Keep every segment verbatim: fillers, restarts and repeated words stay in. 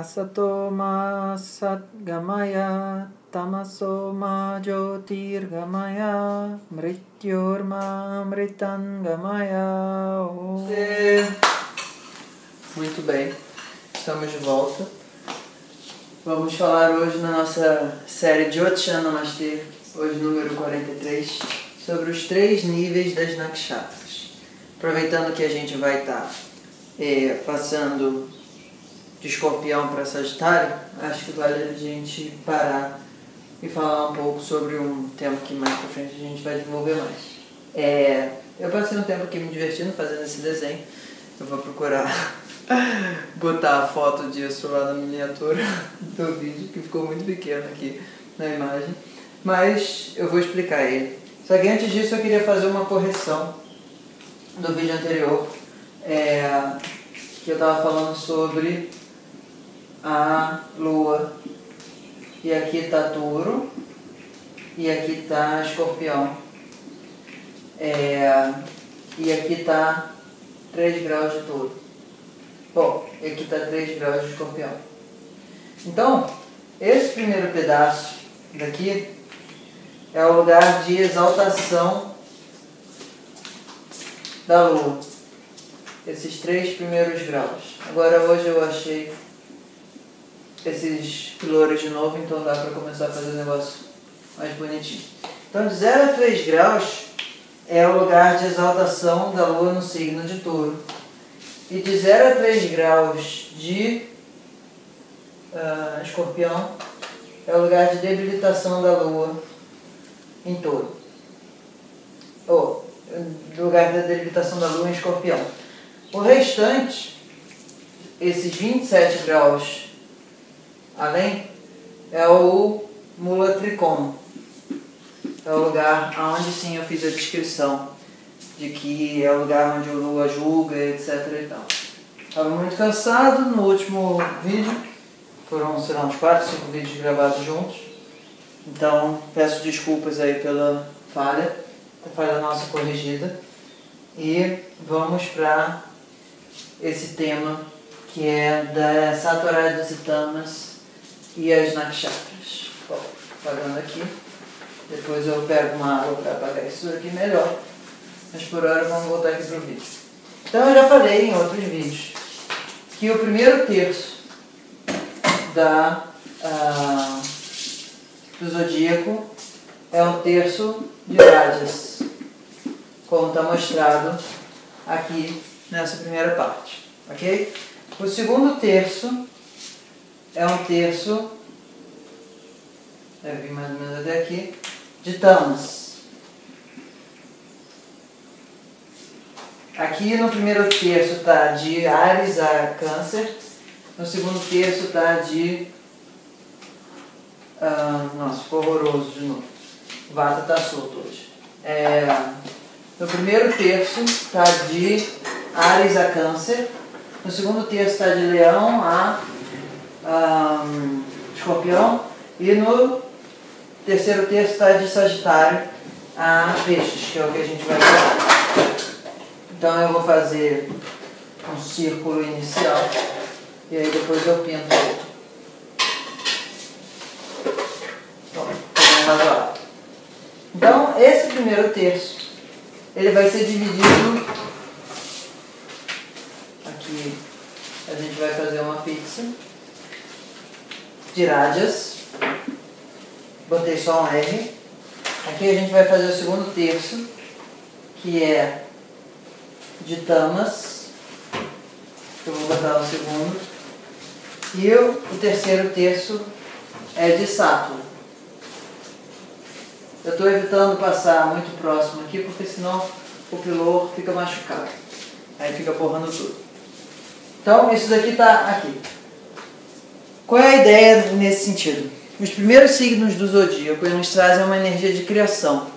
Asatoma satgamaya tamasoma jyotirgamaya mrityorma mritangamaya. Muito bem, estamos de volta. Vamos falar hoje na nossa série Jyotish Namastê, hoje número quarenta e três, sobre os três níveis das nakshatras. Aproveitando que a gente vai estar eh, passando de Escorpião para Sagitário, acho que vale a gente parar e falar um pouco sobre um tema que mais pra frente a gente vai desenvolver mais. É, eu passei um tempo aqui me divertindo fazendo esse desenho. Eu vou procurar botar a foto disso lá na miniatura do vídeo, que ficou muito pequeno aqui na imagem, mas eu vou explicar ele. Só que antes disso eu queria fazer uma correção do vídeo anterior, é, que eu tava falando sobre a lua, e aqui tá Touro e aqui tá Escorpião, é, e aqui tá três graus de Touro, bom, e aqui tá três graus de Escorpião. Então esse primeiro pedaço daqui é o lugar de exaltação da lua, esses três primeiros graus. Agora hoje eu achei esses pilares de novo, então dá para começar a fazer um negócio mais bonitinho. Então de zero a três graus é o lugar de exaltação da lua no signo de Touro. E de zero a três graus de uh, Escorpião é o lugar de debilitação da lua em Touro. Ou oh, lugar da debilitação da lua em Escorpião. O restante, esses vinte e sete graus além, é o Mula Tricom, é o lugar onde sim eu fiz a descrição de que é o lugar onde a lua julga, etc e tal. Estava muito cansado no último vídeo, foram, sei lá, uns quatro, cinco vídeos gravados juntos, então peço desculpas aí pela falha, a falha nossa corrigida, e vamos para esse tema que é da Sattva e Tamas e as nakshatras. Bom, apagando aqui, depois eu pego uma água para apagar isso aqui melhor, mas por hora vamos voltar aqui para o vídeo. Então eu já falei em outros vídeos que o primeiro terço da, ah, do zodíaco é um terço de Rajas, como está mostrado aqui nessa primeira parte, ok? O segundo terço é um terço, deve vir mais ou menos até aqui, de Tamas. Aqui no primeiro terço está de Áries a Câncer, no segundo terço está de... Ah, nossa, ficou horroroso de novo. O Vata está solto hoje. É, no primeiro terço está de Áries a Câncer, no segundo terço está de Leão a... Um, Escorpião, e no terceiro terço está de Sagitário a Peixes, que é o que a gente vai falar. Então eu vou fazer um círculo inicial e aí depois eu pinto outro. Então, então esse primeiro terço ele vai ser dividido aqui, a gente vai fazer uma pizza de Rajas, botei só um R. Aqui a gente vai fazer o segundo terço, que é de Tamas, que eu vou botar o segundo, e eu, o terceiro terço é de Sattva. Eu estou evitando passar muito próximo aqui, porque senão o pilar fica machucado, aí fica borrando tudo. Então isso daqui está aqui. Qual é a ideia nesse sentido? Os primeiros signos do zodíaco nos trazem uma energia de criação.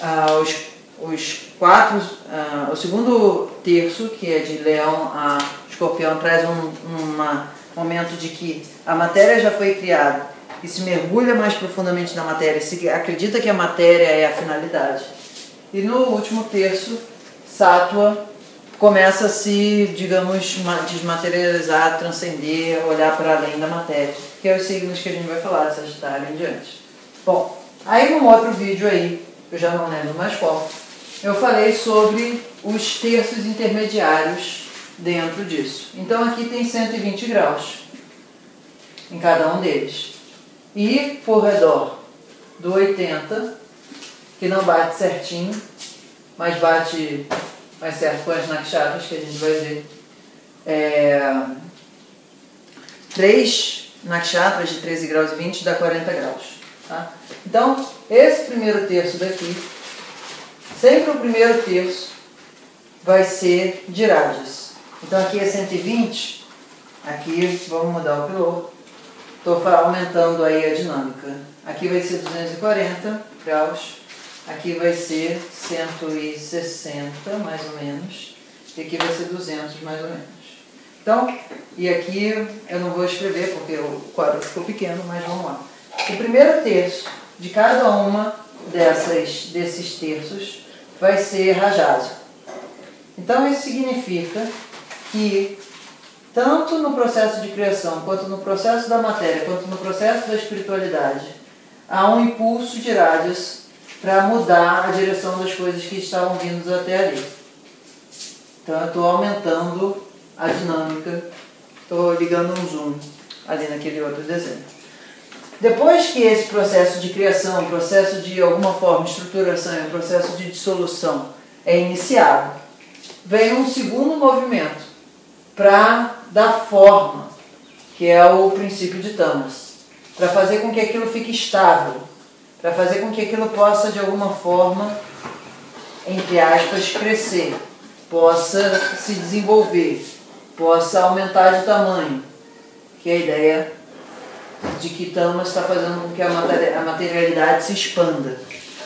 Ah, os, os quatro, ah, o segundo terço, que é de Leão a Escorpião, traz um uma, momento de que a matéria já foi criada e se mergulha mais profundamente na matéria, se acredita que a matéria é a finalidade. E no último terço, Sattva começa a se, digamos, desmaterializar, transcender, olhar para além da matéria, que é os signos que a gente vai falar, Sagitário em diante. Bom, aí num outro vídeo aí, eu já não lembro mais qual, eu falei sobre os terços intermediários dentro disso. Então aqui tem cento e vinte graus em cada um deles. E por redor do oitenta, que não bate certinho, mas bate mais certo com as nakshatras, que a gente vai ver. É... Três nakshatras de treze graus e vinte dá quarenta graus. Tá? Então, esse primeiro terço daqui, sempre o primeiro terço vai ser de Rajas. Então aqui é cento e vinte, aqui vamos mudar o piloto. Estou aumentando aí a dinâmica. Aqui vai ser duzentos e quarenta graus, aqui vai ser cento e sessenta mais ou menos, e aqui vai ser duzentos mais ou menos. Então, e aqui eu não vou escrever porque o quadro ficou pequeno, mas vamos lá. O primeiro terço de cada uma dessas, desses terços vai ser Rajazo. Então isso significa que tanto no processo de criação, quanto no processo da matéria, quanto no processo da espiritualidade, há um impulso de Rajas para mudar a direção das coisas que estavam vindo até ali. Então eu estou aumentando a dinâmica, estou ligando um zoom ali naquele outro desenho. Depois que esse processo de criação, processo de alguma forma estruturação, processo de dissolução é iniciado, vem um segundo movimento para da forma, que é o princípio de Tamas, para fazer com que aquilo fique estável, para fazer com que aquilo possa, de alguma forma, entre aspas, crescer, possa se desenvolver, possa aumentar de tamanho, que é a ideia de que Tamas está fazendo com que a materialidade se expanda.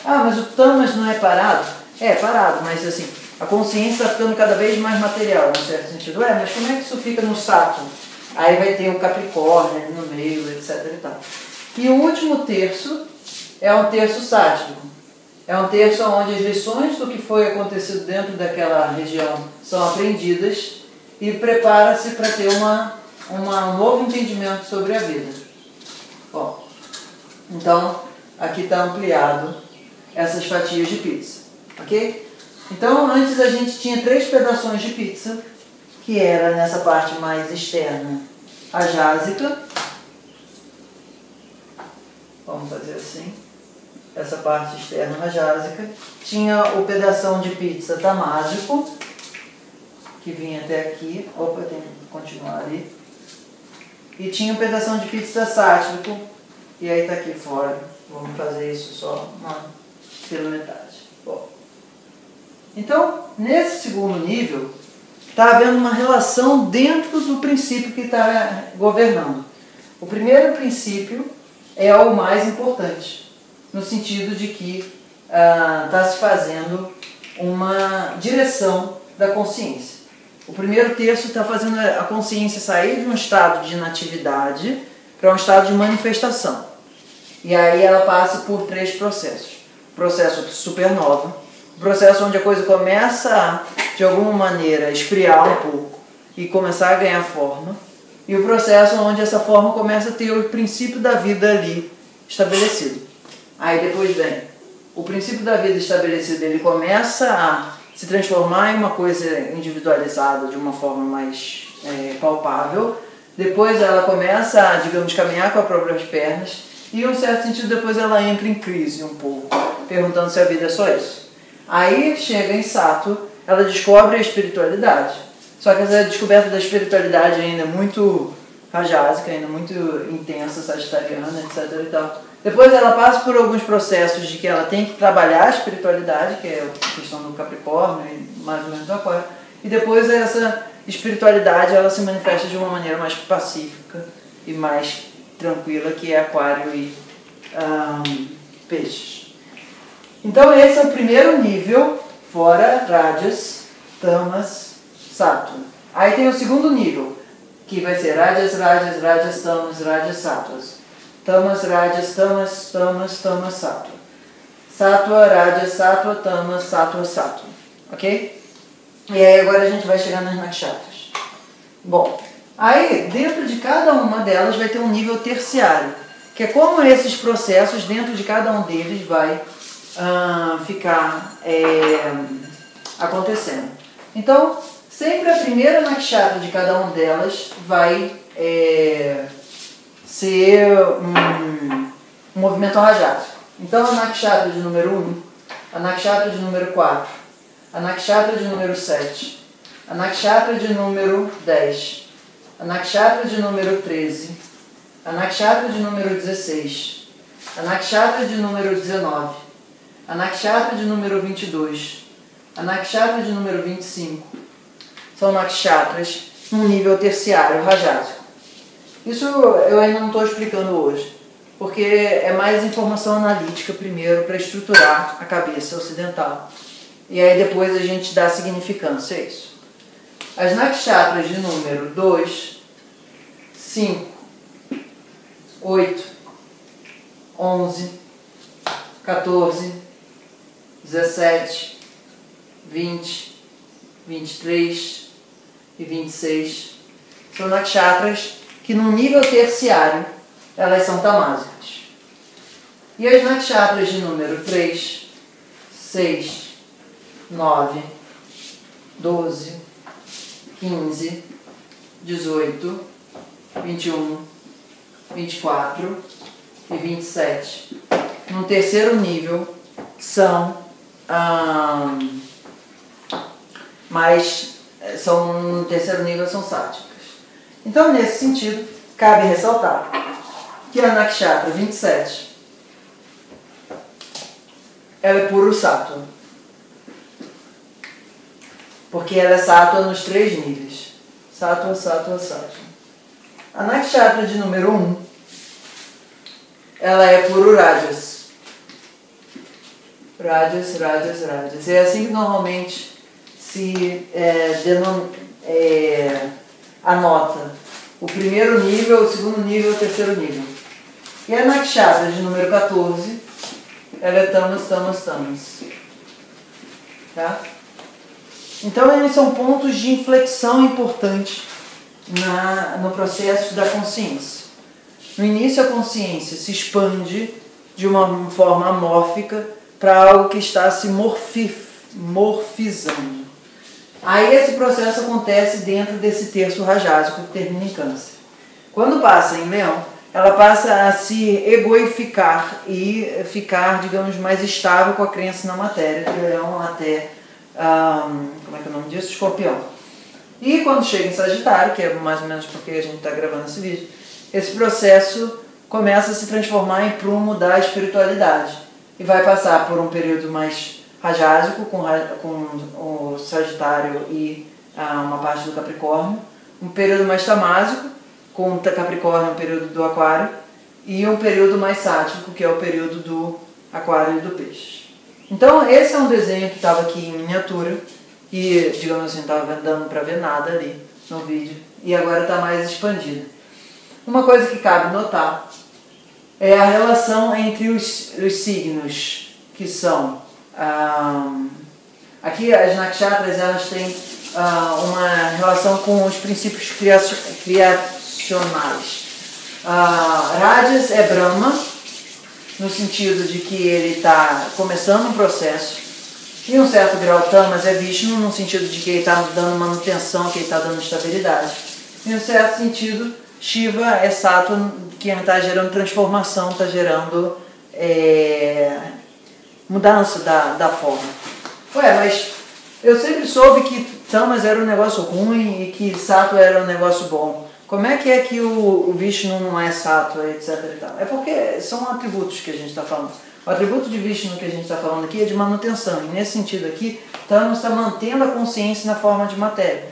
Ah, mas o Tamas não é parado? É, parado, mas assim... A consciência está ficando cada vez mais material, num certo sentido. É, mas como é que isso fica no Saturno? Aí vai ter o Capricórnio ali no meio, etcétera. E tal. E o último terço é um terço sático. É um terço onde as lições do que foi acontecido dentro daquela região são aprendidas e prepara-se para ter uma, uma, um novo entendimento sobre a vida. Bom, então aqui está ampliado essas fatias de pizza, ok? Então, antes a gente tinha três pedaços de pizza, que era nessa parte mais externa, a jásica. Vamos fazer assim. Essa parte externa, a jásica. Tinha o pedaço de pizza tamásico, que vinha até aqui. Opa, tem que continuar ali. E tinha o pedaço de pizza sático, e aí tá aqui fora. Vamos fazer isso só uma pela metade. Bom. Então, nesse segundo nível, está havendo uma relação dentro do princípio que está governando. O primeiro princípio é o mais importante, no sentido de que está se fazendo uma direção da consciência. O primeiro terço está fazendo a consciência sair de um estado de inatividade para um estado de manifestação. E aí ela passa por três processos. O processo supernova, processo onde a coisa começa a, de alguma maneira, esfriar um pouco e começar a ganhar forma, e o processo onde essa forma começa a ter o princípio da vida ali estabelecido. Aí depois vem o princípio da vida estabelecido, ele começa a se transformar em uma coisa individualizada, de uma forma mais é, palpável, depois ela começa a, digamos, caminhar com as próprias pernas, e em um certo sentido depois ela entra em crise um pouco, perguntando se a vida é só isso. Aí chega em Sato, ela descobre a espiritualidade. Só que essa descoberta da espiritualidade ainda é muito rajásica, ainda muito intensa, sagitariana, etcétera. E tal. Depois ela passa por alguns processos de que ela tem que trabalhar a espiritualidade, que é a questão do Capricórnio e mais ou menos do Aquário. E depois essa espiritualidade ela se manifesta de uma maneira mais pacífica e mais tranquila, que é Aquário e um, Peixes. Então esse é o primeiro nível, fora Rajas, Tamas, Sattva. Aí tem o segundo nível, que vai ser Rajas, Rajas, Rajas, Tamas, Rajas, Sattvas. Tamas, Rajas, Tamas, Tamas, Tamas, Sattva. Sattva, Rajas, Sattva, Tamas, Sattva, Sattva. Ok? E aí agora a gente vai chegar nas nakshatras. Bom, aí dentro de cada uma delas vai ter um nível terciário, que é como esses processos dentro de cada um deles vai ah, ficar é, acontecendo. Então, sempre a primeira nakshatra de cada uma delas vai é, ser um, um movimento rajado. Então, a nakshatra de número um, a nakshatra de número quatro, a nakshatra de número sete, a nakshatra de número dez, a nakshatra de número treze, a nakshatra de número dezesseis, a nakshatra de número dezenove, a nakshatra de número vinte e dois, a nakshatra de número vinte e cinco. São nakshatras num nível terciário rajásico. Isso eu ainda não estou explicando hoje, porque é mais informação analítica primeiro para estruturar a cabeça ocidental. E aí depois a gente dá significância a isso. As nakshatras de número dois, cinco, oito, onze, quatorze, dezessete, vinte, vinte e três e vinte e seis são nakshatras que, no nível terciário, elas são tamásicas. E as nakshatras de número três, seis, nove, doze, quinze, dezoito, vinte e um, vinte e quatro e vinte e sete, no terceiro nível, são ah, mas são, no terceiro nível são sátticas. Então, nesse sentido, cabe ressaltar que a nakshatra vinte e sete ela é puro sattva, porque ela é sattva nos três níveis. Sattva, sattva, sattva. A nakshatra de número um, ela é puro rajas. Rajas, rajas, rajas. É assim que normalmente se é, denom é, anota o primeiro nível, o segundo nível, o terceiro nível. E a nakshatra de número quatorze, ela é tamas, tamas, tamas. Tá? Então, eles são pontos de inflexão importantes na, no processo da consciência. No início, a consciência se expande de uma forma amórfica para algo que está se morfi, morfizando. Aí, esse processo acontece dentro desse terço rajásico que termina em Câncer. Quando passa em Leão, ela passa a se egoificar e ficar, digamos, mais estável com a crença na matéria, de Leão até... Um, como é que é o nome disso? Escorpião. E quando chega em Sagitário, que é mais ou menos porque a gente está gravando esse vídeo, esse processo começa a se transformar em prumo da espiritualidade e vai passar por um período mais rajásico com, com o Sagitário e ah, uma parte do Capricórnio, um período mais tamásico com o Capricórnio, um período do Aquário, e um período mais sático, que é o período do Aquário e do Peixe. Então, esse é um desenho que estava aqui em miniatura e, digamos assim, não estava dando para ver nada ali no vídeo e agora está mais expandido. Uma coisa que cabe notar é a relação entre os, os signos que são... Um, aqui as nakshatras elas têm uh, uma relação com os princípios criaci criacionais. Uh, Rajas é Brahma, no sentido de que ele está começando um processo, e um certo grau Tamas é Vishnu, no sentido de que ele está dando manutenção, que ele está dando estabilidade. Em um certo sentido, Shiva é Sattva, que está gerando transformação, está gerando é, mudança da, da forma. Ué, mas eu sempre soube que Tamas era um negócio ruim e que Sattva era um negócio bom. Como é que é que o Vishnu não é Sattva, etcétera? É porque são atributos que a gente está falando. O atributo de Vishnu que a gente está falando aqui é de manutenção. E nesse sentido aqui, Tamas está mantendo a consciência na forma de matéria.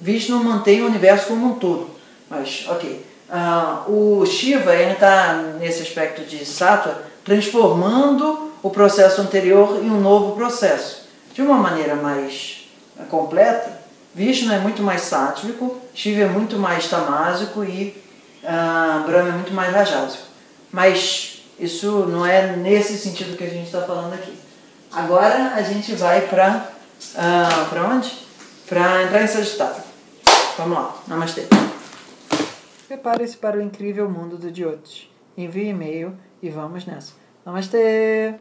Vishnu mantém o universo como um todo. Mas, ok. Uh, o Shiva está, nesse aspecto de Sattva, transformando o processo anterior em um novo processo. De uma maneira mais completa, Vishnu é muito mais sátvico, Shiva é muito mais tamásico e uh, Brahma é muito mais rajásico. Mas isso não é nesse sentido que a gente está falando aqui. Agora a gente vai para... Uh, para onde? para entrar em Sagitário. Vamos lá, namastê. Prepare-se para o incrível mundo do Jyotish. Envie e-mail e vamos nessa. Namastê!